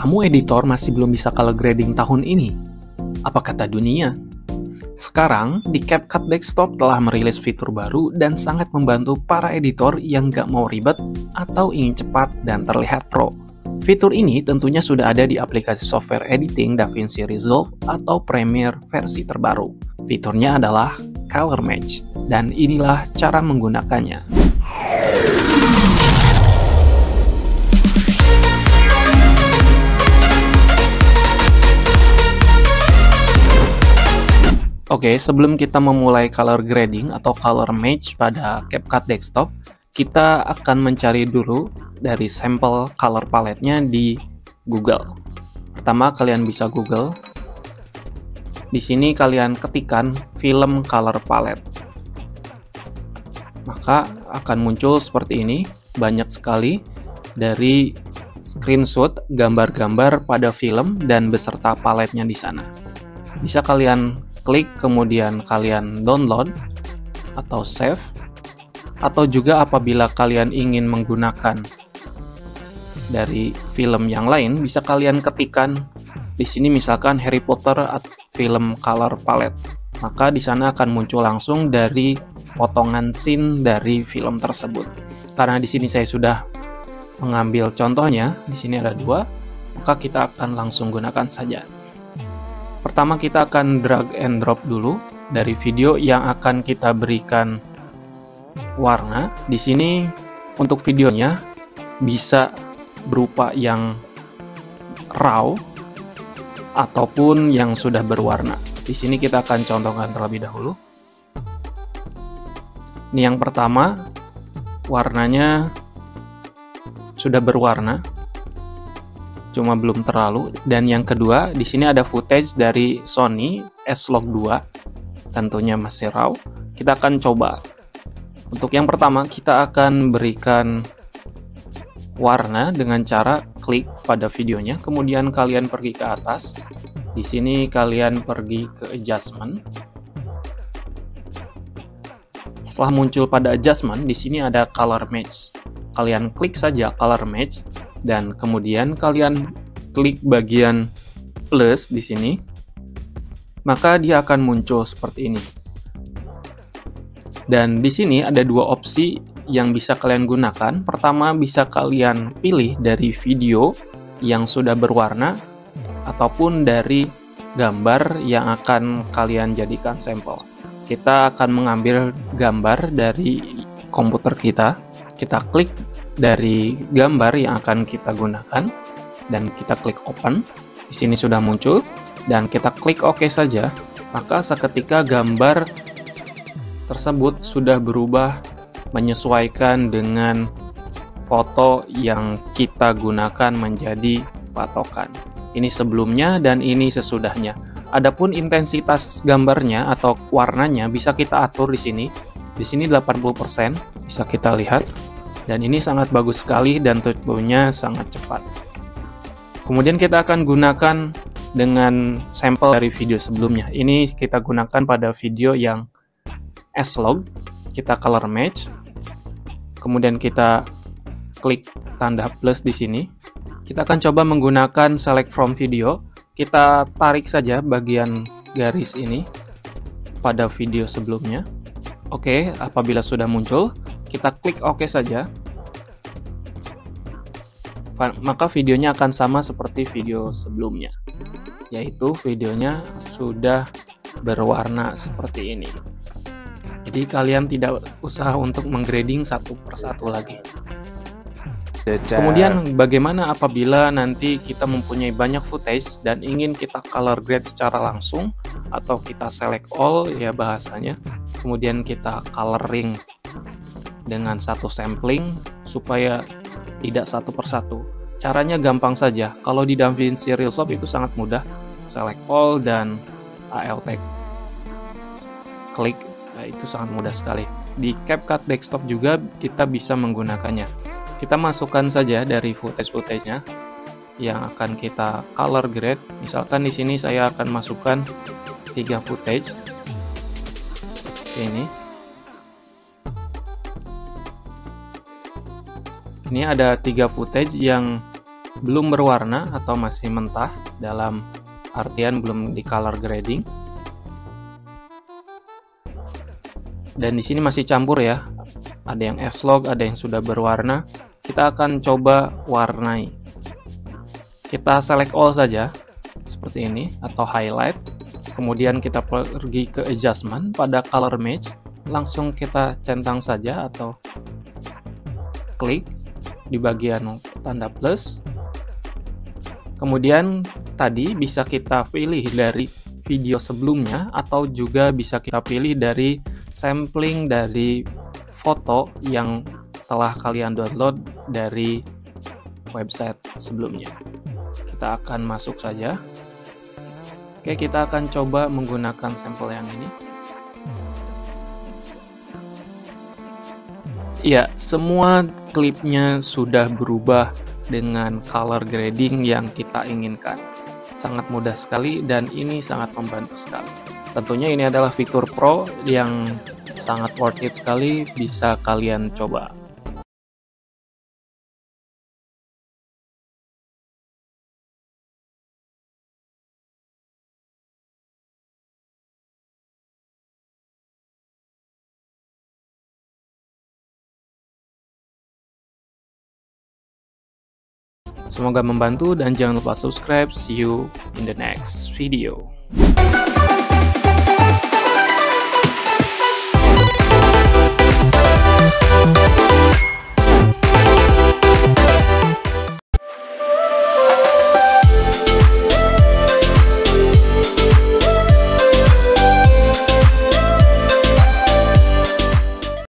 kamu editor masih belum bisa color grading tahun ini? Apa kata dunia? Sekarang, di CapCut Desktop telah merilis fitur baru dan sangat membantu para editor yang nggak mau ribet atau ingin cepat dan terlihat pro. Fitur ini tentunya sudah ada di aplikasi software editing DaVinci Resolve atau Premiere versi terbaru. Fiturnya adalah Color Match, dan inilah cara menggunakannya. Oke, sebelum kita memulai color grading atau color match pada CapCut Desktop, kita akan mencari dulu dari sampel color palette-nya di Google. Pertama, kalian bisa Google. Di sini kalian ketikan film color palette. Maka akan muncul seperti ini, banyak sekali dari screenshot gambar-gambar pada film dan beserta paletnya di sana. Bisa kalian klik, kemudian kalian download atau save, atau juga apabila kalian ingin menggunakan dari film yang lain, bisa kalian ketikan di sini misalkan Harry Potter film color palette, maka di sana akan muncul langsung dari potongan scene dari film tersebut. Karena di sini saya sudah mengambil contohnya, di sini ada dua, maka kita akan langsung gunakan saja. Pertama, kita akan drag and drop dulu dari video yang akan kita berikan warna. Di sini untuk videonya bisa berupa yang raw ataupun yang sudah berwarna. Di sini kita akan contohkan terlebih dahulu. Ini yang pertama, warnanya sudah berwarna, cuma belum terlalu. Dan yang kedua, di sini ada footage dari Sony S-Log2, tentunya masih raw. Kita akan coba. Untuk yang pertama, kita akan berikan warna dengan cara klik pada videonya, kemudian kalian pergi ke atas. Di sini kalian pergi ke adjustment. Setelah muncul pada adjustment, di sini ada color match. Kalian klik saja color match, dan kemudian kalian klik bagian plus di sini, maka dia akan muncul seperti ini. Dan di sini ada dua opsi yang bisa kalian gunakan. Pertama, bisa kalian pilih dari video yang sudah berwarna ataupun dari gambar yang akan kalian jadikan sampel. Kita akan mengambil gambar dari komputer kita, kita klik dari gambar yang akan kita gunakan, dan kita klik open. Di sini sudah muncul, dan kita klik OK saja. Maka seketika gambar tersebut sudah berubah menyesuaikan dengan foto yang kita gunakan menjadi patokan. Ini sebelumnya dan ini sesudahnya. Adapun intensitas gambarnya atau warnanya bisa kita atur di sini. Di sini 80% bisa kita lihat. Dan ini sangat bagus sekali dan tentunya sangat cepat. Kemudian kita akan gunakan dengan sampel dari video sebelumnya. Ini kita gunakan pada video yang S-Log. Kita color match. Kemudian kita klik tanda plus di sini. Kita akan coba menggunakan select from video. Kita tarik saja bagian garis ini pada video sebelumnya. Oke, apabila sudah muncul, kita klik OK saja. Maka videonya akan sama seperti video sebelumnya, yaitu videonya sudah berwarna seperti ini. Jadi kalian tidak usah untuk menggrading satu persatu lagi. Kemudian bagaimana apabila nanti kita mempunyai banyak footage dan ingin kita color grade secara langsung, atau kita select all ya bahasanya, kemudian kita coloring dengan satu sampling supaya tidak satu persatu. Caranya gampang saja. Kalau di DaVinci Resolve itu sangat mudah. Select all dan alt tab. Klik, nah, itu sangat mudah sekali. Di CapCut Desktop juga kita bisa menggunakannya. Kita masukkan saja dari footage-footage-nya yang akan kita color grade. Misalkan di sini saya akan masukkan 3 footage. Ini ada 3 footage yang belum berwarna atau masih mentah, dalam artian belum di color grading. Dan di sini masih campur ya, ada yang S-Log, ada yang sudah berwarna. Kita akan coba warnai. Kita select all saja seperti ini atau highlight, kemudian kita pergi ke adjustment pada color match, langsung kita centang saja atau klik di bagian tanda plus. Kemudian tadi bisa kita pilih dari video sebelumnya atau juga bisa kita pilih dari sampling dari foto yang telah kalian download dari website sebelumnya. Kita akan masuk saja. Oke, kita akan coba menggunakan sampel yang ini. Ya, semua klipnya sudah berubah dengan color grading yang kita inginkan. Sangat mudah sekali dan ini sangat membantu sekali. Tentunya ini adalah fitur pro yang sangat worth it sekali, bisa kalian coba. Semoga membantu dan jangan lupa subscribe. See you in the next video.